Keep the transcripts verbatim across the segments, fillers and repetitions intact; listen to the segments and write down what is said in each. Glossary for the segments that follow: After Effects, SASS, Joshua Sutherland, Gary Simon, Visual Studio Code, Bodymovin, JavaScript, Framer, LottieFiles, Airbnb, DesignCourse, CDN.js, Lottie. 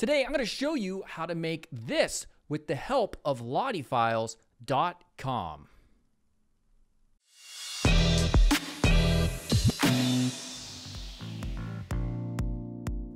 Today, I'm going to show you how to make this with the help of Lottie Files dot com.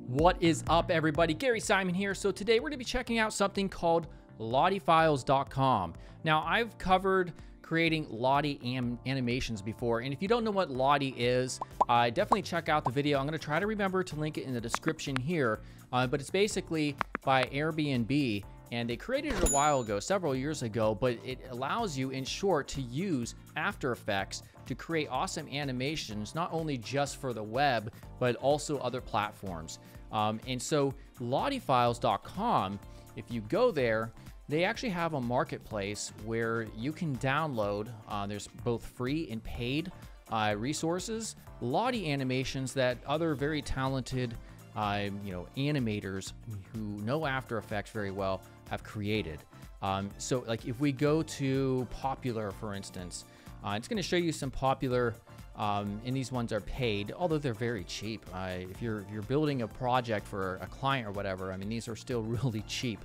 What is up, everybody? Gary Simon here. So today we're going to be checking out something called Lottie Files dot com. Now, I've covered creating Lottie anim animations before, and if you don't know what Lottie is, uh, definitely check out the video. I'm going to try to remember to link it in the description here, uh, but it's basically by Airbnb, and they created it a while ago, several years ago, but it allows you, in short, to use After Effects to create awesome animations, not only just for the web, but also other platforms. Um, and so Lottie Files dot com, if you go there, they actually have a marketplace where you can download, uh, there's both free and paid uh, resources, Lottie animations that other very talented uh, you know, animators who know After Effects very well have created. Um, so like if we go to popular, for instance, uh, it's gonna show you some popular, um, and these ones are paid, although they're very cheap. Uh, if you're, if you're building a project for a client or whatever, I mean, these are still really cheap.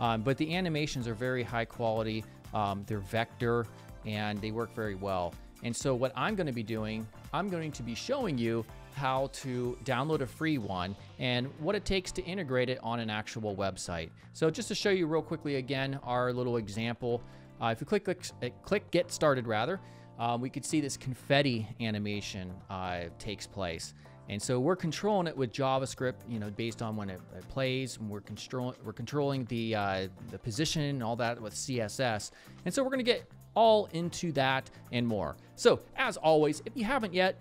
Um, but the animations are very high quality, um, they're vector, and they work very well. And so what I'm going to be doing, I'm going to be showing you how to download a free one and what it takes to integrate it on an actual website. So just to show you real quickly again, our little example, uh, if you click, click, click get started rather, uh, we could see this confetti animation uh, takes place. And so we're controlling it with JavaScript, you know, based on when it, it plays, and we're controlling we're controlling the uh, the position and all that with C S S. And so we're going to get all into that and more. So as always, if you haven't yet,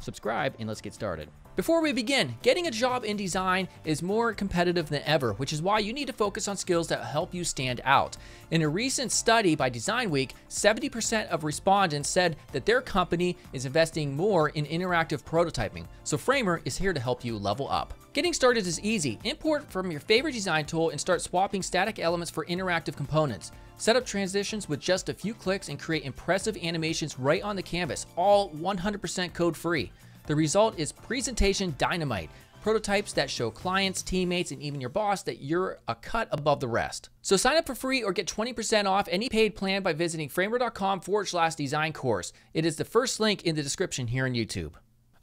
subscribe and let's get started. Before we begin, getting a job in design is more competitive than ever, which is why you need to focus on skills that help you stand out. In a recent study by Design Week, seventy percent of respondents said that their company is investing more in interactive prototyping, so Framer is here to help you level up. Getting started is easy. Import from your favorite design tool and start swapping static elements for interactive components. Set up transitions with just a few clicks and create impressive animations right on the canvas, all one hundred percent code-free. The result is presentation dynamite, prototypes that show clients, teammates, and even your boss that you're a cut above the rest. So sign up for free or get twenty percent off any paid plan by visiting framer.com forward slash design course. It is the first link in the description here on YouTube.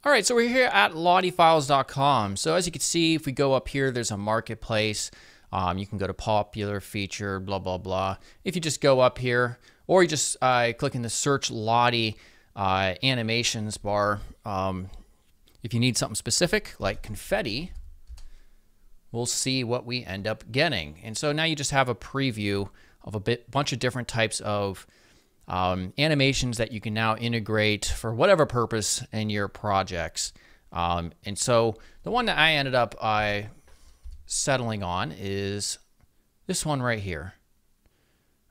All right, so we're here at Lottie Files dot com. So as you can see, if we go up here, there's a marketplace. Um, you can go to popular feature, blah, blah, blah. If you just go up here or you just uh, click in the search Lottie Uh, animations bar. Um, if you need something specific like confetti, we'll see what we end up getting. And so now you just have a preview of a bit, bunch of different types of um, animations that you can now integrate for whatever purpose in your projects. Um, and so the one that I ended up uh, settling on is this one right here.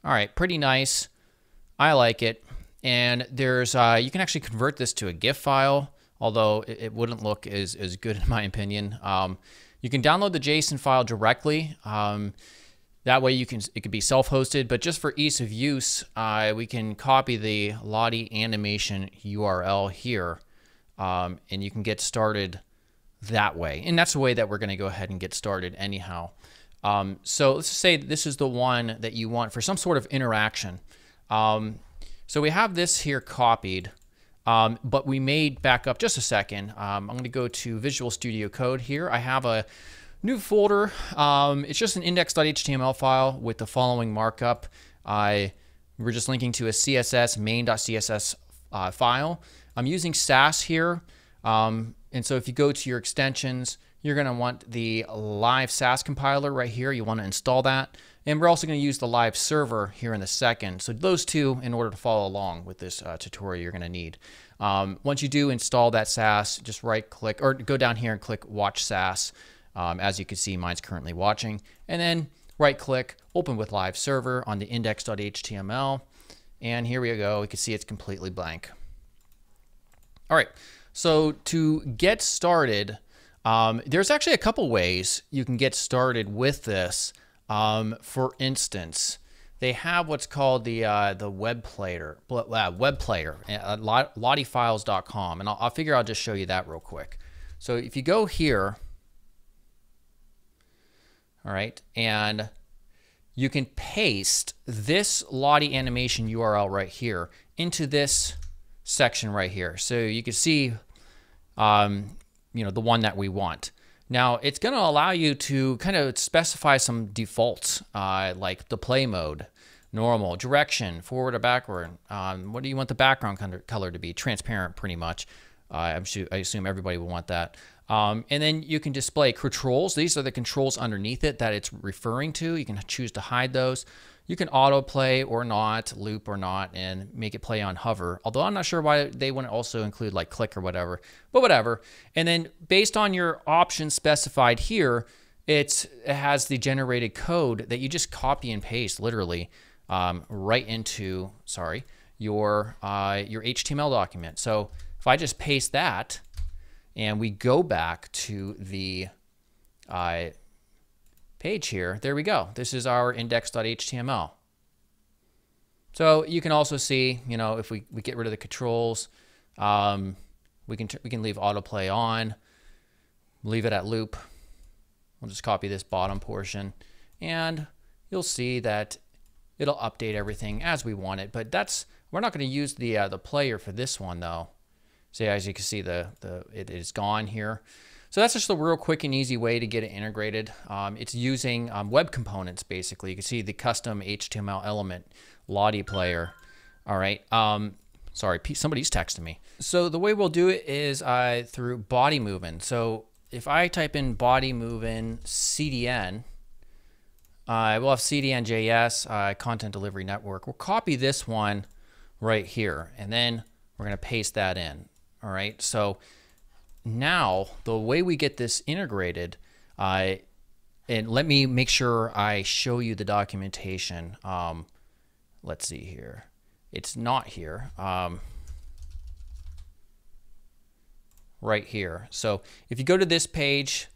All right, pretty nice. I like it. And there's, uh, you can actually convert this to a GIF file, although it, it wouldn't look as, as good in my opinion. Um, you can download the JSON file directly. Um, that way you can, it could be self-hosted, but just for ease of use, uh, we can copy the Lottie animation U R L here, um, and you can get started that way. And that's the way that we're gonna go ahead and get started anyhow. Um, so let's say this is the one that you want for some sort of interaction. Um, So we have this here copied, um, but we may back up just a second. Um, I'm going to go to Visual Studio Code here. I have a new folder. Um, it's just an index.html file with the following markup. I, we're just linking to a C S S, main.css uh, file. I'm using SASS here. Um, and so if you go to your extensions, you're going to want the live SASS compiler right here. You want to install that. And we're also going to use the live server here in a second. So those two, in order to follow along with this uh, tutorial, you're going to need. Um, once you do install that SASS, just right click or go down here and click watch SASS. Um, as you can see, mine's currently watching. And then right click open with live server on the index.html. And here we go. We can see it's completely blank. All right. So to get started, um, there's actually a couple ways you can get started with this. Um, for instance, they have what's called the uh, the web player, uh, web player, uh, Lottie Files dot com, and I'll, I'll figure I'll just show you that real quick. So if you go here, All right. And you can paste this Lottie animation U R L right here into this section right here. So you can see, um, you know, the one that we want. Now it's going to allow you to kind of specify some defaults, uh, like the play mode, normal, direction, forward or backward. Um, what do you want the background color to be? Transparent, pretty much. Uh, I'm sure, I assume everybody will want that. Um, and then you can display controls. These are the controls underneath it that it's referring to. You can choose to hide those. You can autoplay or not, loop or not, and make it play on hover. Although I'm not sure why they wouldn't also include like click or whatever, but whatever. And then based on your options specified here, it's, it has the generated code that you just copy and paste literally um, right into, sorry, your, uh, your H T M L document. So if I just paste that, and we go back to the uh, page here. There we go. This is our index dot H T M L. So you can also see, you know, if we, we get rid of the controls, um, we can we can leave autoplay on, leave it at loop. We'll just copy this bottom portion, and you'll see that it'll update everything as we want it. But that's, we're not going to use the uh, the player for this one though. So yeah, as you can see, the, the it is gone here. So that's just a real quick and easy way to get it integrated. Um, it's using um, web components, basically. You can see the custom H T M L element, Lottie player. All right. Um, sorry, somebody's texting me. So the way we'll do it is uh, through Bodymovin. So if I type in Bodymovin C D N, uh, we'll have C D N dot J S, uh, Content Delivery Network. We'll copy this one right here, and then we're going to paste that in. All right, so now the way we get this integrated, uh, and let me make sure I show you the documentation. Um, let's see here. It's not here. Um, right here. So if you go to this page,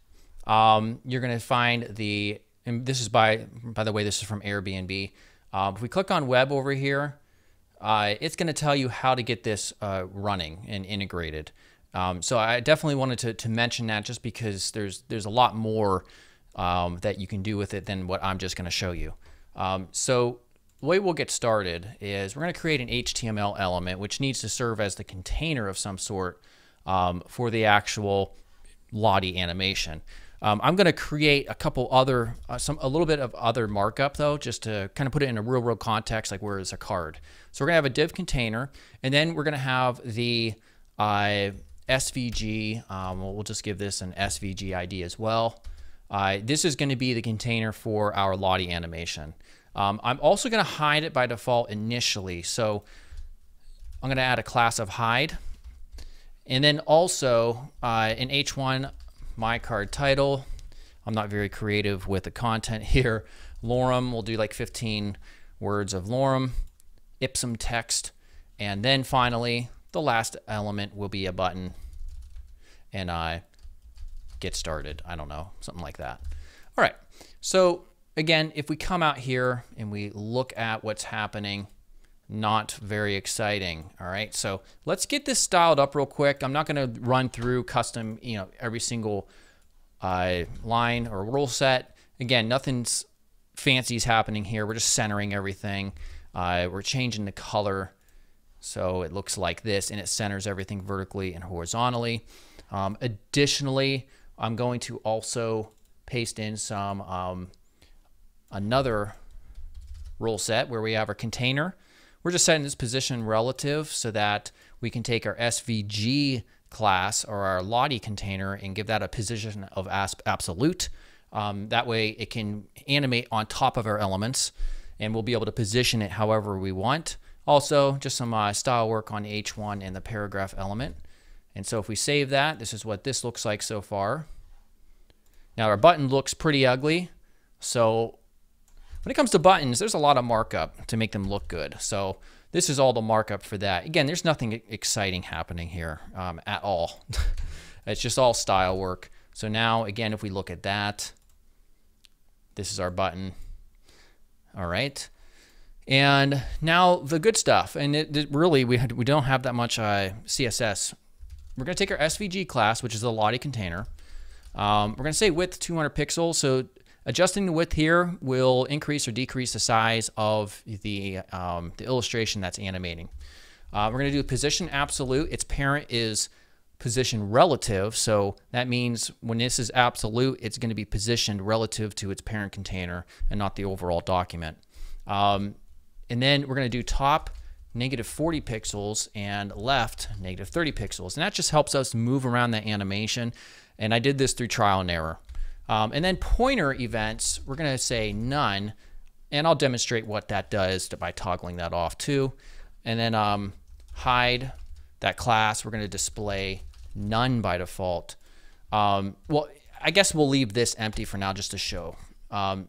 um, you're going to find the, and this is by, by the way, this is from Airbnb. Uh, if we click on web over here, Uh, it's going to tell you how to get this uh, running and integrated. Um, so I definitely wanted to, to mention that just because there's there's a lot more um, that you can do with it than what I'm just going to show you. Um, so the way we'll get started is we're going to create an H T M L element which needs to serve as the container of some sort um, for the actual Lottie animation. Um, I'm going to create a couple other, uh, some a little bit of other markup though, just to kind of put it in a real world context, like where is a card. So we're going to have a div container, and then we're going to have the uh, S V G. Um, we'll just give this an S V G I D as well. Uh, this is going to be the container for our Lottie animation. Um, I'm also going to hide it by default initially. So I'm going to add a class of hide, and then also uh, an H one my card title. I'm not very creative with the content here. Lorem, we'll do like fifteen words of lorem, ipsum text, and then finally the last element will be a button, and I get started. I don't know, something like that. All right. So again, if we come out here and we look at what's happening, not very exciting. All right. So let's get this styled up real quick. I'm not going to run through custom, you know, every single uh, line or rule set. Again, nothing's fancy is happening here. We're just centering everything. Uh, we're changing the color so it looks like this, and it centers everything vertically and horizontally. Um, additionally, I'm going to also paste in some um, another rule set where we have our container. We're just setting this position relative so that we can take our S V G class or our Lottie container and give that a position of absolute. Um, that way it can animate on top of our elements, and we'll be able to position it however we want. Also, just some uh, style work on H one and the paragraph element. And so if we save that, this is what this looks like so far. Now our button looks pretty ugly. So when it comes to buttons, there's a lot of markup to make them look good. So this is all the markup for that. Again, there's nothing exciting happening here um, at all. It's just all style work. So now, again, if we look at that, this is our button. All right. And now the good stuff. And it, it really, we, had, we don't have that much uh, C S S. We're going to take our S V G class, which is the Lottie container. Um, we're going to say width two hundred pixels. So Adjusting the width here will increase or decrease the size of the, um, the illustration that's animating. Uh, we're going to do position absolute. Its parent is position relative, so that means when this is absolute, it's going to be positioned relative to its parent container and not the overall document. Um, and then we're going to do top negative forty pixels and left negative thirty pixels, and that just helps us move around that animation. And I did this through trial and error. Um, and then pointer events, we're going to say none, and I'll demonstrate what that does by toggling that off too. And then um, hide that class, we're going to display none by default. Um, well, I guess we'll leave this empty for now just to show. Um,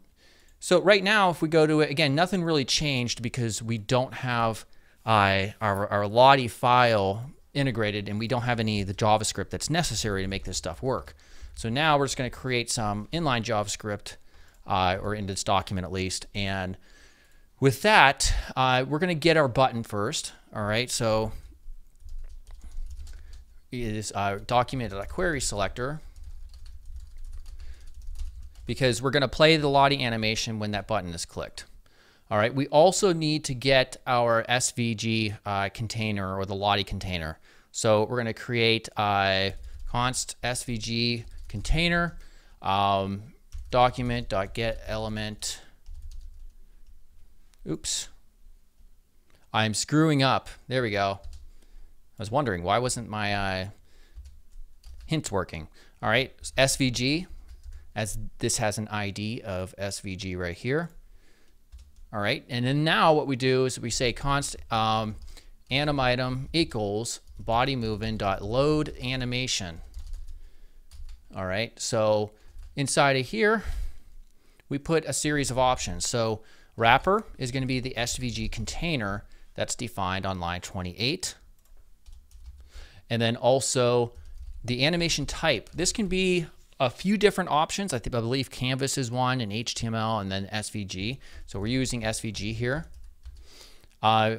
so right now, if we go to it, again, nothing really changed because we don't have uh, our, our Lottie file integrated, and we don't have any of the JavaScript that's necessary to make this stuff work. So now we're just going to create some inline JavaScript, uh, or in this document at least. And with that, uh, we're going to get our button first. All right. So it is uh, document.query selector, because we're going to play the Lottie animation when that button is clicked. All right. We also need to get our S V G uh, container, or the Lottie container. So we're going to create a const S V G container, um, document.getElement. Oops. I'm screwing up. There we go. I was wondering why wasn't my uh, hints working. All right, S V G, as this has an I D of S V G right here. All right, and then now what we do is we say const um, animItem equals Bodymovin.load animation. All right, so inside of here, we put a series of options. So wrapper is going to be the S V G container that's defined on line twenty-eight. And then also the animation type. This can be a few different options. I think, I believe Canvas is one, and H T M L, and then S V G. So we're using S V G here. Uh,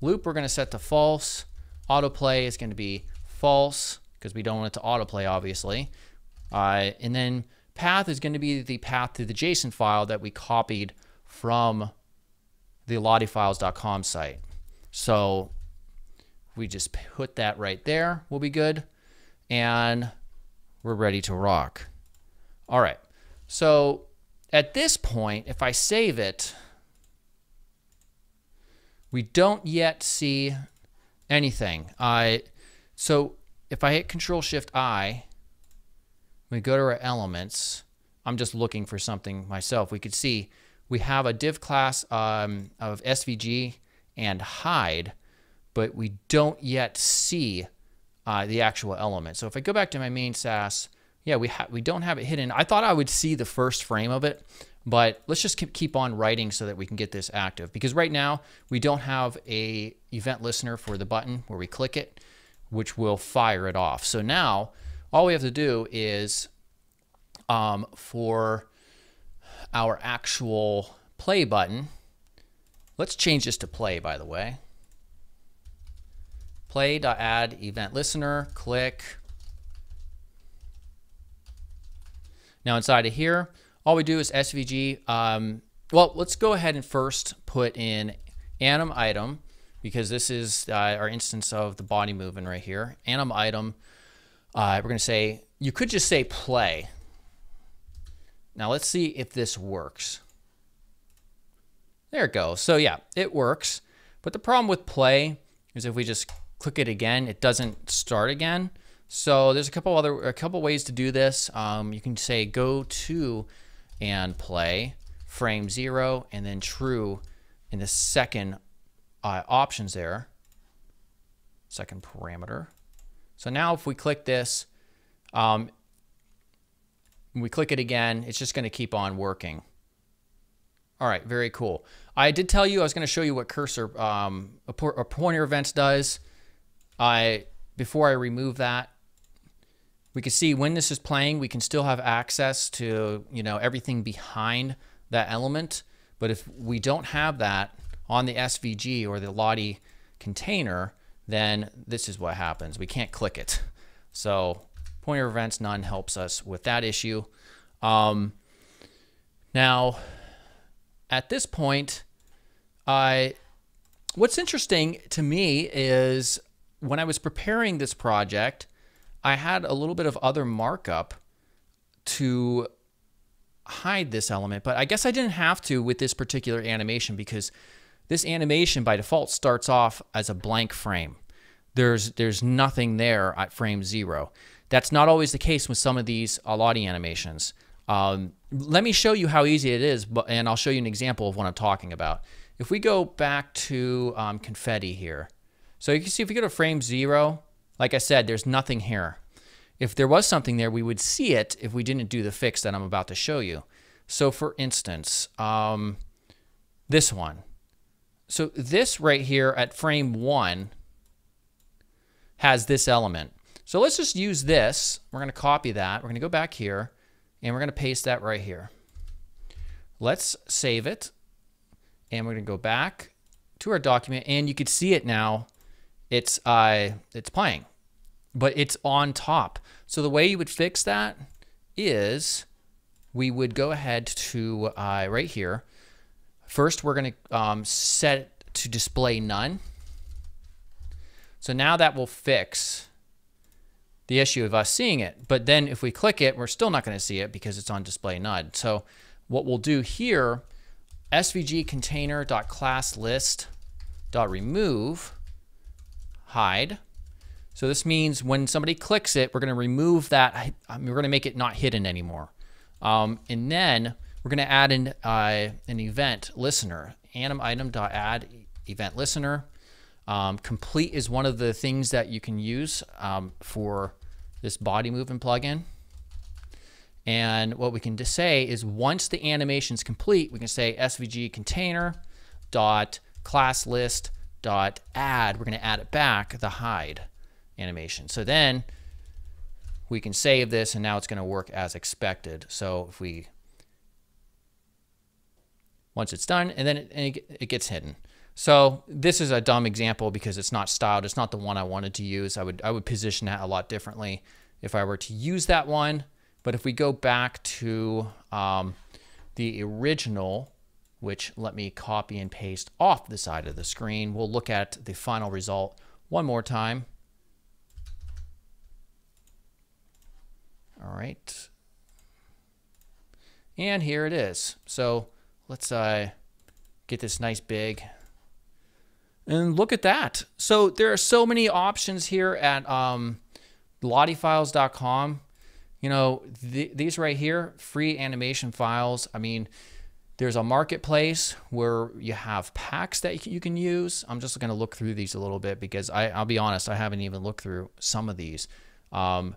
loop, we're going to set to false. Autoplay is going to be false because we don't want it to autoplay, obviously. Uh, and then path is going to be the path to the JSON file that we copied from the Lottie Files dot com site. So we just put that right there. We'll be good. And we're ready to rock. All right. So at this point, if I save it, we don't yet see anything. Uh, so if I hit Control Shift I, we go to our elements. I'm just looking for something myself. We could see we have a div class um, of S V G and hide, but we don't yet see uh, the actual element. So if I go back to my main SASS, yeah, we, ha we don't have it hidden. I thought I would see the first frame of it, but let's just keep on writing so that we can get this active, because right now we don't have a event listener for the button where we click it, which will fire it off. So now all we have to do is um, for our actual play button, let's change this to play, by the way. Play.add event listener, click. Now inside of here, all we do is S V G. Um, well, let's go ahead and first put in anim item, because this is uh, our instance of the body moving right here. Anim item, uh, we're going to say, you could just say play. Now let's see if this works. There it goes. So yeah, it works. But the problem with play is if we just click it again, it doesn't start again. So there's a couple other, a couple ways to do this. Um, you can say go to and play frame zero, and then true in the second uh, options there, second parameter. So now if we click this, um, we click it again, it's just going to keep on working. All right, very cool. I did tell you I was going to show you what cursor um, a pointer events does. I before I remove that, we can see when this is playing, we can still have access to, you know, everything behind that element. But if we don't have that on the S V G or the Lottie container, then this is what happens. We can't click it. So pointer events none helps us with that issue. Um, Now, at this point, I, what's interesting to me is when I was preparing this project, I had a little bit of other markup to hide this element, but I guess I didn't have to with this particular animation, because this animation by default starts off as a blank frame. There's, there's nothing there at frame zero. That's not always the case with some of these Lottie animations. Um, let me show you how easy it is, but, and I'll show you an example of what I'm talking about. If we go back to um, confetti here, so you can see if we go to frame zero, like I said, there's nothing here. If there was something there, we would see it if we didn't do the fix that I'm about to show you. So for instance, um, this one. So this right here at frame one has this element. So let's just use this. We're gonna copy that. We're gonna go back here and we're gonna paste that right here. Let's save it. And we're gonna go back to our document, and you can see it now. It's, uh, it's playing, but it's on top. So the way you would fix that is we would go ahead to uh, right here. First, we're gonna um, set it to display none. So now that will fix the issue of us seeing it. But then if we click it, we're still not gonna see it because it's on display none. So what we'll do here, svg container.classList.remove hide. So this means when somebody clicks it, we're going to remove that. We're going to make it not hidden anymore. Um, and then we're going to add in uh, an event listener, anim item.add event listener. Um, complete is one of the things that you can use um, for this Bodymovin plugin. And what we can just say is once the animation's complete, we can say svg container.classList dot add, we're going to add it back, the hide animation. So then we can save this, and now it's going to work as expected. So if we, once it's done, and then it, and it gets hidden. So this is a dumb example because it's not styled. It's not the one I wanted to use. I would, I would position that a lot differently if I were to use that one. But if we go back to um, the original, which let me copy and paste off the side of the screen. We'll look at the final result one more time. All right. And here it is. So let's uh, get this nice big. And look at that. So there are so many options here at um, Lottie Files dot com. You know, th these right here, free animation files. I mean, there's a marketplace where you have packs that you can use. I'm just going to look through these a little bit because I, I'll be honest, I haven't even looked through some of these. Um,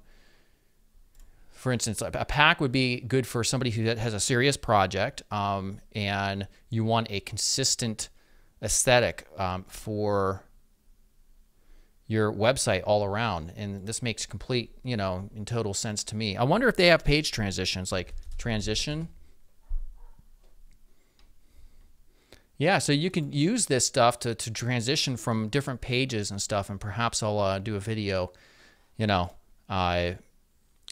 for instance, a pack would be good for somebody who has a serious project um, and you want a consistent aesthetic um, for your website all around. And this makes complete, you know, in total sense to me. I wonder if they have page transitions, like transition. Yeah, so you can use this stuff to, to transition from different pages and stuff, and perhaps I'll uh, do a video, you know, uh,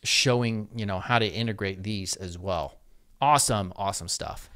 showing, you know, how to integrate these as well. Awesome, awesome stuff.